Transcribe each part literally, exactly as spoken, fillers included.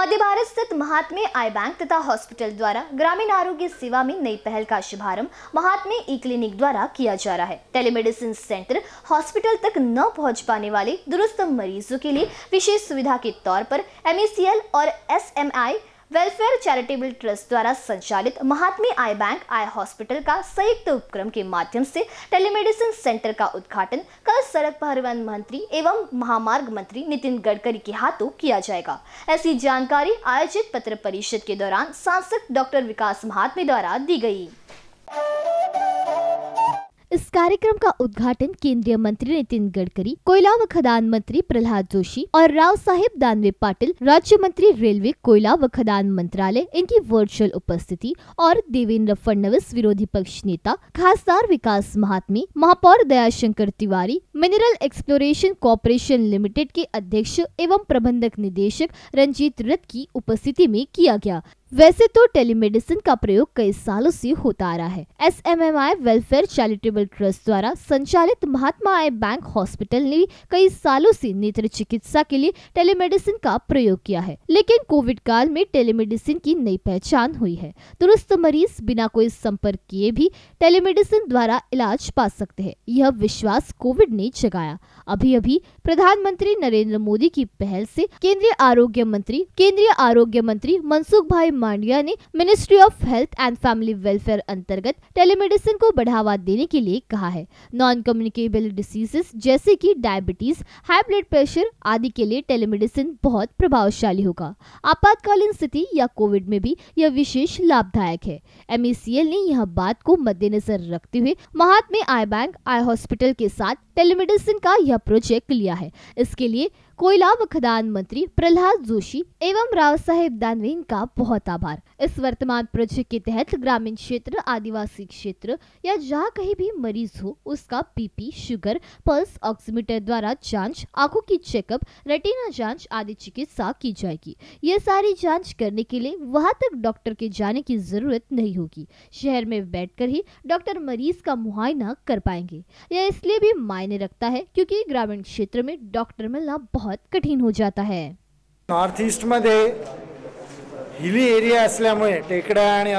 मध्य भारत स्थित महात्मे आई बैंक तथा हॉस्पिटल द्वारा ग्रामीण आरोग्य सेवा में नई पहल का शुभारंभ महात्मे ई क्लिनिक द्वारा किया जा रहा है। टेलीमेडिसिन सेंटर हॉस्पिटल तक न पहुंच पाने वाले दुरुस्त मरीजों के लिए विशेष सुविधा के तौर पर एम ई सी एल और S M M I welfare charitable trust द्वारा संचालित महात्मे आई बैंक आई हॉस्पिटल का संयुक्त उपक्रम के माध्यम से टेलीमेडिसिन सेंटर का उद्घाटन कल सड़क परिवहन मंत्री एवं महामार्ग मंत्री नितिन गडकरी के हाथों किया जाएगा। ऐसी जानकारी आयोजित पत्र परिषद के दौरान सांसद डॉक्टर विकास महात्मे द्वारा दी गई। इस कार्यक्रम का उद्घाटन केंद्रीय मंत्री नितिन गडकरी, कोयला व खदान मंत्री प्रहलाद जोशी और राव साहेब दानवे पाटिल, राज्य मंत्री रेलवे कोयला व खदान मंत्रालय, इनकी वर्चुअल उपस्थिति और देवेंद्र फडणवीस विरोधी पक्ष नेता, खासदार विकास महात्मे, महापौर Dayashankar Tiwari, mineral exploration corporation limited के अध्यक्ष एवं प्रबंधक निदेशक रंजीत रथ की उपस्थिति में किया गया। वैसे तो टेलीमेडिसिन का प्रयोग कई सालों से होता आ रहा है। S M M I welfare charitable trust द्वारा संचालित महात्मा आई बैंक हॉस्पिटल ने कई सालों से नेत्र चिकित्सा के लिए टेलीमेडिसिन का प्रयोग किया है, लेकिन कोविड काल में टेलीमेडिसिन की नई पहचान हुई है। दुरुस्त मरीज बिना कोई संपर्क किए भी टेलीमेडिसिन द्वारा इलाज पा सकते हैं, यह विश्वास कोविड ने जगाया। अभी अभी प्रधानमंत्री नरेंद्र मोदी की पहल से केंद्रीय आरोग्य मंत्री केंद्रीय आरोग्य मंत्री मनसुख भाई मांडिया ने ministry of health and family welfare अंतर्गत टेलीमेडिसिन को बढ़ावा देने के लिए कहा है। नॉन कम्युनिकेबल डिसीजेस जैसे कि डायबिटीज, हाई ब्लड प्रेशर आदि के लिए टेलीमेडिसिन बहुत प्रभावशाली होगा। आपातकालीन स्थिति या कोविड में भी यह विशेष लाभदायक है। एम ई सी एल ने यह बात को मद्देनजर रखते हुए महात्मे आई बैंक आई हॉस्पिटल के साथ टेलीमेडिसिन का यह प्रोजेक्ट लिया है। इसके लिए कोयला व खदान मंत्री प्रहलाद जोशी एवं राव साहेब दानवे का बहुत आभार। इस वर्तमान प्रोजेक्ट के तहत ग्रामीण क्षेत्र, आदिवासी क्षेत्र या जहाँ कहीं भी मरीज हो, उसका B P, sugar, pulse oximeter द्वारा जांच, आंखों की चेकअप, रेटिना जांच आदि चिकित्सा की जाएगी। ये सारी जांच करने के लिए वहाँ तक डॉक्टर के जाने की जरूरत नहीं होगी। शहर में बैठकर ही डॉक्टर मरीज का मुआयना कर पाएंगे। यह इसलिए भी मायने रखता है क्योंकि ग्रामीण क्षेत्र में डॉक्टर मिलना बहुत कठीण हो जाता है। नॉर्थ ईस्ट मध्ये हिली एरिया असल्यामुळे, टेकड्या आणि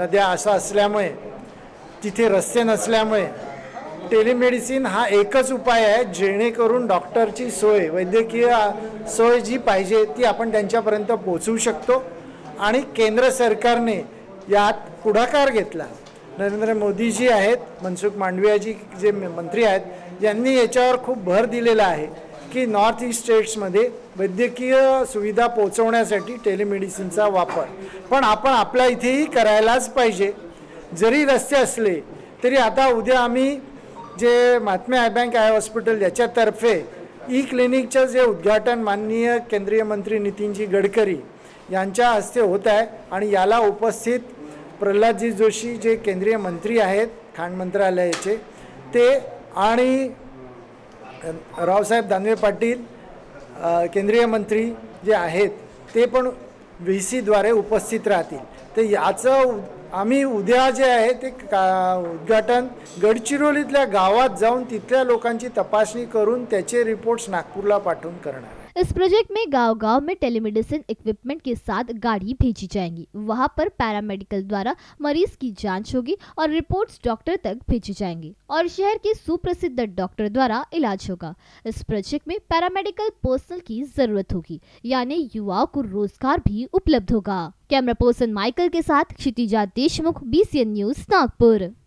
नद्या अशा असल्यामुळे, तिथे रस्ते नसल्यामुळे टेलिमेडिसिन हा एकच उपाय आहे, जेणेकरून डॉक्टरची सोय, वैद्यकीय सोय जी पाहिजे ती आपण त्यांच्यापर्यंत पोहोचवू शकतो। आणि केंद्र सरकारने यात पुढाकार घेतला। नरेंद्र मोदी जी आहेत, मनसुख मांडविया जी जे मंत्री आहेत, यांनी याच्यावर खूप भर दिलेला आहे की नॉर्थ ईस्ट स्टेट्समध्ये वैद्यकीय सुविधा पोहोचवण्यासाठी टेलिमेडिसिनचा वापर पण आपण आपल्या इथेही करायलाच पाहिजे। जरी रस्ते असले तरी आता उद्या आम्ही जे महात्मे आई बँक आई हॉस्पिटल याच्यातर्फे ई क्लिनिकचं जे उद्घाटन माननीय केंद्रीय मंत्री नितीनजी गडकरी यांच्या हस्ते होत आहे आणि याला उपस्थित प्रल्हादजी जोशी जे केंद्रीय मंत्री आहेत खाण मंत्रालयाचे ते आणि रावसाहेब दानवे पाटील केंद्रीय मंत्री जे आहेत ते पण व्ही सी द्वारे उपस्थित राहतील। ते याचं आम्ही उद्या जे आहे ते उद्घाटन गडचिरोलीतल्या गावात जाऊन तिथल्या लोकांची तपासणी करून त्याचे रिपोर्ट्स नागपूरला पाठवून करणार। इस प्रोजेक्ट में गांव गांव में टेलीमेडिसिन इक्विपमेंट के साथ गाड़ी भेजी जाएंगी। वहां पर पैरामेडिकल द्वारा मरीज की जांच होगी और रिपोर्ट्स डॉक्टर तक भेजी जाएंगी और शहर के सुप्रसिद्ध डॉक्टर द्वारा इलाज होगा। इस प्रोजेक्ट में पैरामेडिकल पर्सनल की जरूरत होगी, यानी युवाओं को रोजगार भी उपलब्ध होगा। कैमरा पर्सन माइकल के साथ Kshitija Deshmukh, B C N news, Nagpur.